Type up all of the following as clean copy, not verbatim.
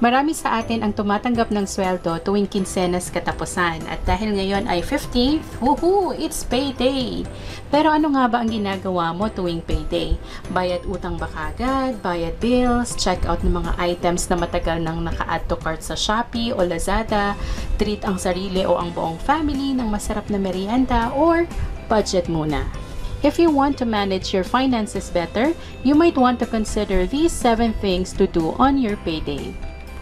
Marami sa atin ang tumatanggap ng sweldo tuwing kinsenas katapusan at dahil ngayon ay 15th, woohoo, it's payday! Pero ano nga ba ang ginagawa mo tuwing payday? Bayad utang ba kagad? Bayad bills? Check out ng mga items na matagal nang naka-add to cart sa Shopee o Lazada? Treat ang sarili o ang buong family ng masarap na merienda? Or budget muna? If you want to manage your finances better, you might want to consider these 7 things to do on your payday.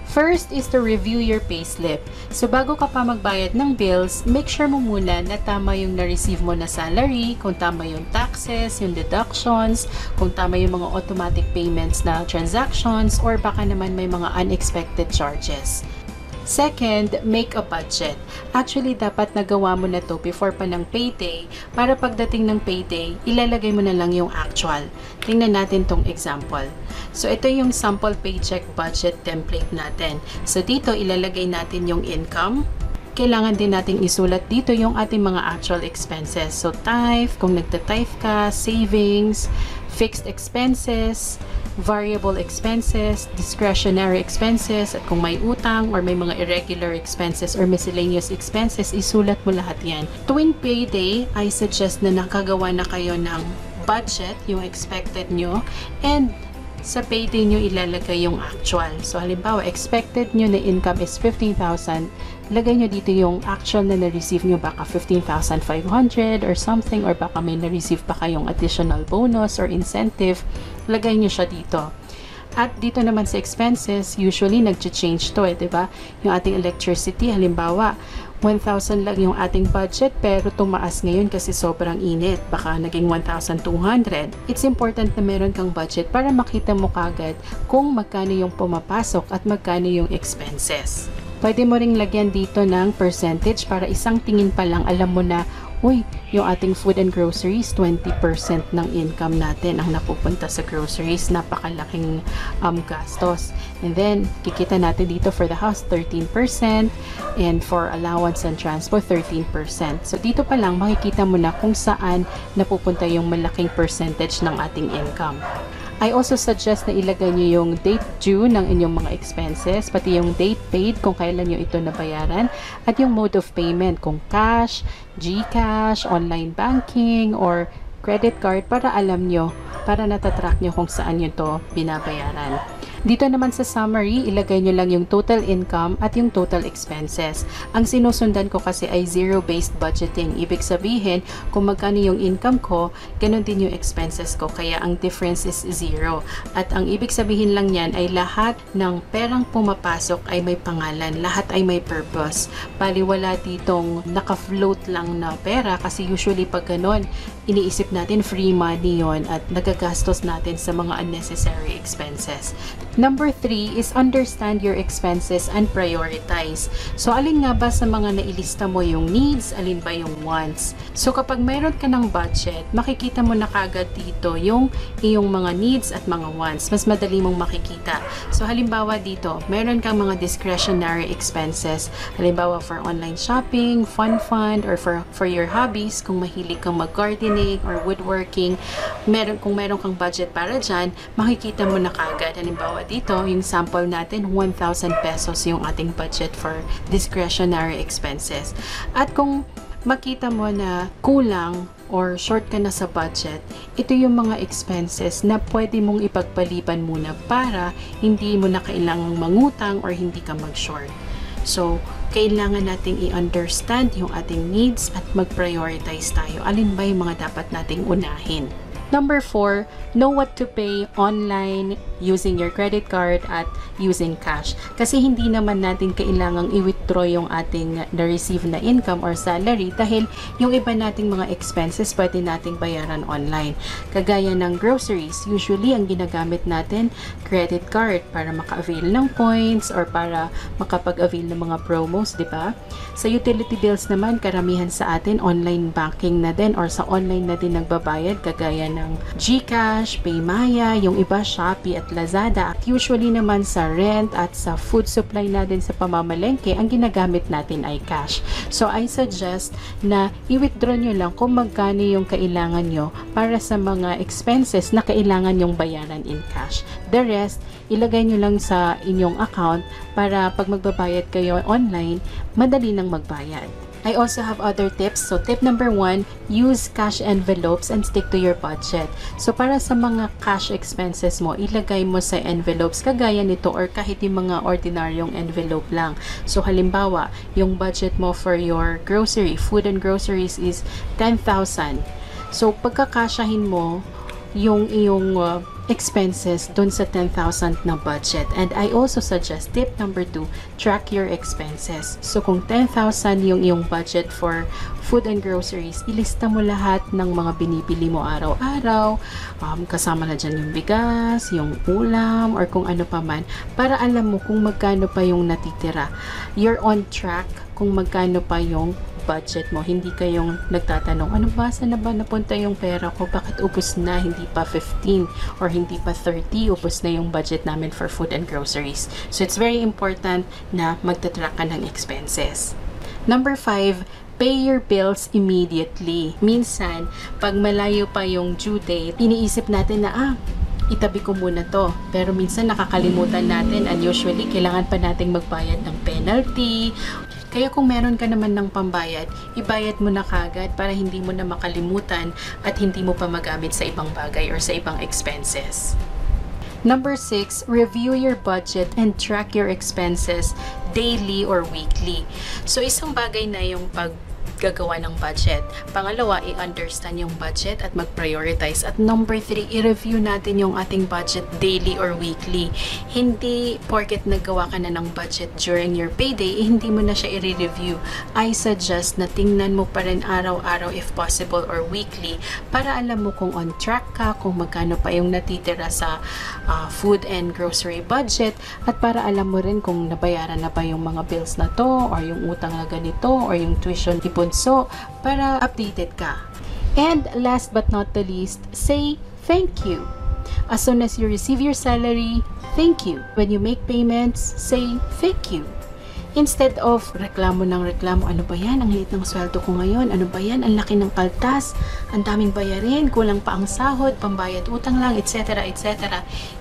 First is to review your payslip. So bago ka pa magbayad ng bills, make sure mo muna na tama yung na-receive mo na salary, kung tama yung taxes, yung deductions, kung tama yung mga automatic payments na transactions, or baka naman may mga unexpected charges. Second, make a budget. Actually, dapat nagawa mo na to before pa ng payday para pagdating ng payday, ilalagay mo na lang yung actual. Tingnan natin tong example. So, ito yung sample paycheck budget template natin. So, dito ilalagay natin yung income. Kailangan din nating isulat dito yung ating mga actual expenses. So, tithe, kung nagta-tithe ka, savings, fixed expenses, variable expenses, discretionary expenses, at kung may utang or may mga irregular expenses or miscellaneous expenses, isulat mo lahat yan. Tuwing payday, I suggest na nakagawa na kayo ng budget, yung expected nyo, and sa payday nyo ilalagay yung actual. So halimbawa, expected nyo na income is 15,000, lagay nyo dito yung actual na na-receive nyo, baka 15,500 or something, or baka may na-receive pa kayong additional bonus or incentive, lagay nyo siya dito. At dito naman sa expenses, usually nag-change to diba? Yung ating electricity, halimbawa, 1,000 lang yung ating budget pero tumaas ngayon kasi sobrang init. Baka naging 1,200. It's important na meron kang budget para makita mo kagad kung magkano yung pumapasok at magkano yung expenses. Pwede mo ring lagyan dito ng percentage para isang tingin pa lang alam mo na, uy, yung ating food and groceries, 20% ng income natin ang napupunta sa groceries. Napakalaking gastos. And then, kikita natin dito for the house, 13%. And for allowance and transport, 13%. So, dito pa lang, makikita mo na kung saan napupunta yung malaking percentage ng ating income. I also suggest na ilagay nyo yung date due ng inyong mga expenses, pati yung date paid kung kailan nyo ito nabayaran, at yung mode of payment kung cash, GCash, online banking, or credit card para alam nyo, para natatrack nyo kung saan nyo ito binabayaran. Dito naman sa summary, ilagay nyo lang yung total income at yung total expenses. Ang sinusundan ko kasi ay zero-based budgeting. Ibig sabihin, kung magkano yung income ko, ganun din yung expenses ko. Kaya ang difference is zero. At ang ibig sabihin lang yan ay lahat ng perang pumapasok ay may pangalan. Lahat ay may purpose. Bali wala ditong naka-float lang na pera kasi usually pag ganun, iniisip natin free money yon at nagagastos natin sa mga unnecessary expenses. Number 3 is understand your expenses and prioritize. So, alin nga ba sa mga nailista mo yung needs, alin ba yung wants? So, kapag mayroon ka ng budget, makikita mo na kagad dito yung iyong mga needs at mga wants. Mas madali mong makikita. So, halimbawa dito, mayroon kang mga discretionary expenses. Halimbawa for online shopping, fun fund, or for your hobbies, kung mahilig kang mag-gardening or woodworking. Kung meron kang budget para dyan, makikita mo na kagad. Halimbawa dito, yung sample natin, 1,000 pesos yung ating budget for discretionary expenses. At kung makita mo na kulang or short ka na sa budget, ito yung mga expenses na pwede mong ipagpaliban muna para hindi mo na kailangang mangutang or hindi ka mag-short. So, kailangan nating i-understand yung ating needs at mag-prioritize tayo. Alin ba yung mga dapat nating unahin? Number 4, know what to pay online, using your credit card, at using cash. Kasi hindi naman natin kailangang i-withdraw yung ating na-receive na income or salary dahil yung iba nating mga expenses pwede nating bayaran online. Kagaya ng groceries, usually ang ginagamit natin, credit card para maka-avail ng points or para makapag-avail ng mga promos, di ba? Sa utility bills naman, karamihan sa atin, online banking na din or sa online na din nagbabayad, kagaya ng GCash, PayMaya, yung iba Shopee at Lazada. At usually naman sa rent at sa food supply natin sa pamamalengke, ang ginagamit natin ay cash. So I suggest na i-withdraw nyo lang kung magkano yung kailangan nyo para sa mga expenses na kailangan yung bayaran in cash. The rest, ilagay nyo lang sa inyong account para pag magbabayad kayo online, madali nang magbayad. I also have other tips. So tip number 1, use cash envelopes and stick to your budget. So para sa mga cash expenses mo, ilagay mo sa envelopes kagaya nito or kahit yung mga ordinaryong envelope lang. So halimbawa, yung budget mo for your grocery, food and groceries is 10,000. So pagkakasyahin mo yung iyong expenses dun sa 10,000 na budget. And I also suggest tip number 2, track your expenses. So kung 10,000 yung iyong budget for food and groceries, ilista mo lahat ng mga binibili mo araw-araw, kasama na dyan yung bigas, yung ulam, or kung ano pa man, para alam mo kung magkano pa yung natitira. You're on track kung magkano pa yung budget mo. Hindi kayong nagtatanong, ano ba, saan na ba napunta yung pera ko? Bakit ubos na? Hindi pa 15 or hindi pa 30, ubos na yung budget namin for food and groceries. So it's very important na magtatrack ka ng expenses. Number 5, pay your bills immediately. Minsan, pag malayo pa yung due date, iniisip natin na, itabi ko muna to. Pero minsan nakakalimutan natin, and usually, kailangan pa nating magbayad ng penalty. Kaya kung meron ka naman ng pambayad, ibayad mo na kagad para hindi mo na makalimutan at hindi mo pa magamit sa ibang bagay or sa ibang expenses. Number 6, review your budget and track your expenses daily or weekly. So isang bagay na yung paggagawa ng budget. Pangalawa, i-understand yung budget at mag-prioritize. At number 3, i-review natin yung ating budget daily or weekly. Hindi porket naggawa ka na ng budget during your payday, hindi mo na siya i-review. I suggest na tingnan mo pa rin araw-araw if possible or weekly para alam mo kung on track ka, kung magkano pa yung natitira sa food and grocery budget, at para alam mo rin kung nabayaran na pa yung mga bills na to or yung utang na ganito or yung tuition ipon. So, para updated ka. And last but not the least, say thank you. As soon as you receive your salary, thank you. When you make payments, say thank you. Instead of reklamo ng reklamo, ano ba yan? Ang liit ng sweldo ko ngayon. Ano ba yan? Ang laki ng kaltas. Ang daming bayarin. Kulang pa ang sahod. Pambayad utang lang, etc. etc.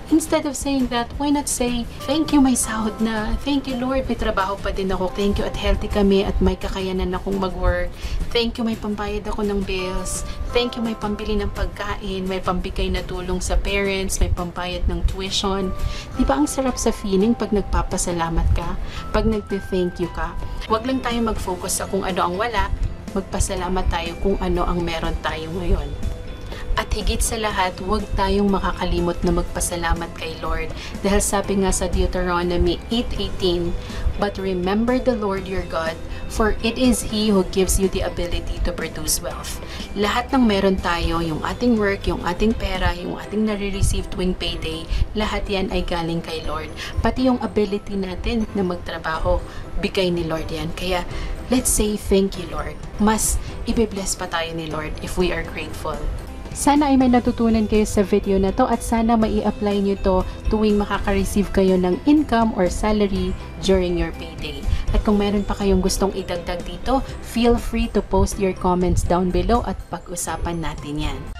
Instead of saying that, why not say, thank you, may sahod na. Thank you, Lord. May trabaho pa din ako. Thank you at healthy kami at may kakayanan akong mag-work. Thank you, may pambayad ako ng bills. Thank you, may pambili ng pagkain. May pambigay na tulong sa parents. May pambayad ng tuition. Di ba ang sarap sa feeling pag nagpapasalamat ka? Pag thank you ka. Huwag lang tayo mag-focus sa kung ano ang wala, magpasalamat tayo kung ano ang meron tayo ngayon. At higit sa lahat, huwag tayong makakalimot na magpasalamat kay Lord. Dahil sabi nga sa Deuteronomy 8:18, "But remember the Lord your God, for it is He who gives you the ability to produce wealth." Lahat ng meron tayo, yung ating work, yung ating pera, yung ating nare-receive tuwing payday, lahat yan ay galing kay Lord. Pati yung ability natin na magtrabaho, bigay ni Lord yan. Kaya, let's say thank you, Lord. Mas ibe-bless pa tayo ni Lord if we are grateful. Sana ay may natutunan kayo sa video na to at sana mai-apply nyo to tuwing makaka-receive kayo ng income or salary during your payday. At kung meron pa kayong gustong idagdag dito, feel free to post your comments down below at pag-usapan natin yan.